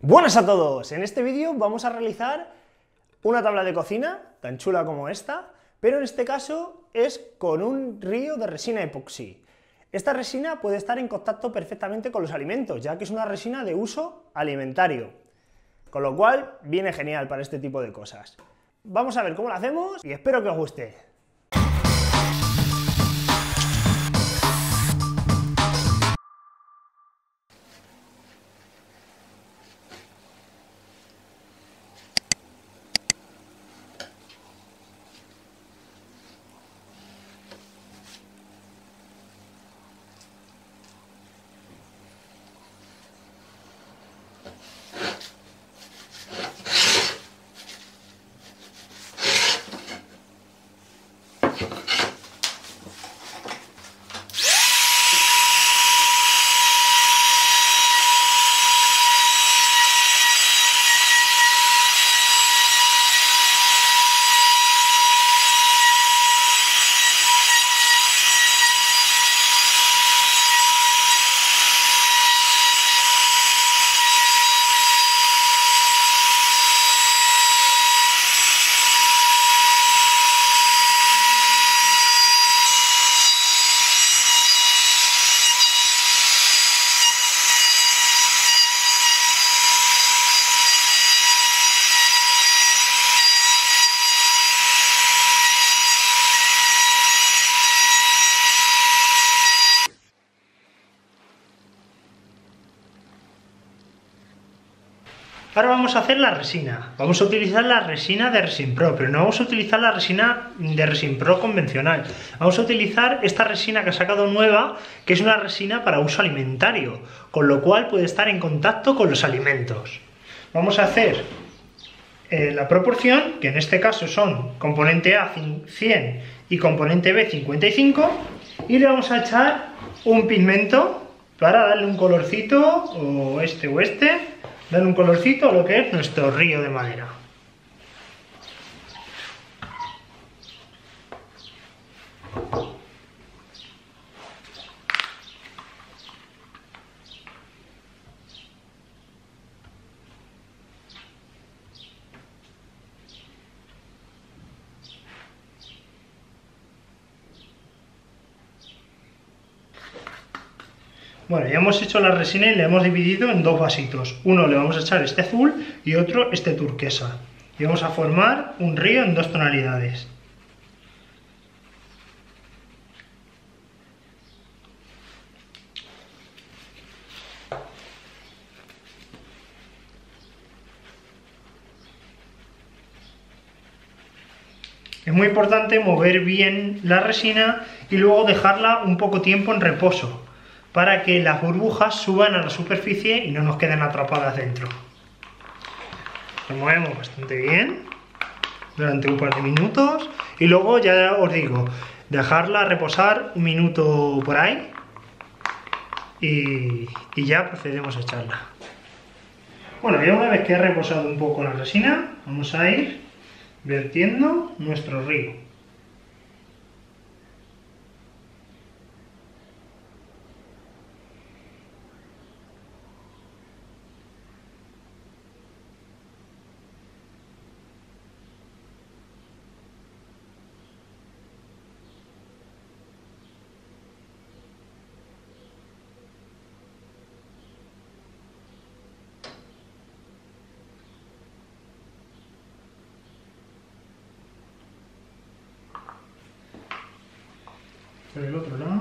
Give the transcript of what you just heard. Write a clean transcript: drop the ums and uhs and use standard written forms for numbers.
Buenas a todos, en este vídeo vamos a realizar una tabla de cocina, tan chula como esta, pero en este caso es con un río de resina epoxi. Esta resina puede estar en contacto perfectamente con los alimentos, ya que es una resina de uso alimentario, con lo cual viene genial para este tipo de cosas. Vamos a ver cómo lo hacemos y espero que os guste. Ahora vamos a hacer la resina. Vamos a utilizar la resina de Resin Pro, pero no vamos a utilizar la resina de Resin Pro convencional. Vamos a utilizar esta resina que ha sacado nueva, que es una resina para uso alimentario, con lo cual puede estar en contacto con los alimentos. Vamos a hacer la proporción, que en este caso son componente A 100 y componente B 55, y le vamos a echar un pigmento para darle un colorcito, o este... Dar un colorcito a lo que es nuestro río de madera. Bueno, ya hemos hecho la resina y la hemos dividido en dos vasitos. Uno le vamos a echar este azul y otro este turquesa. Y vamos a formar un río en dos tonalidades. Es muy importante mover bien la resina y luego dejarla un poco tiempo en reposo, para que las burbujas suban a la superficie y no nos queden atrapadas dentro. Lo movemos bastante bien durante un par de minutos y luego, ya os digo, dejarla reposar un minuto por ahí y ya procedemos a echarla. Bueno, ya una vez que ha reposado un poco la resina, vamos a ir vertiendo nuestro río. Por el otro lado.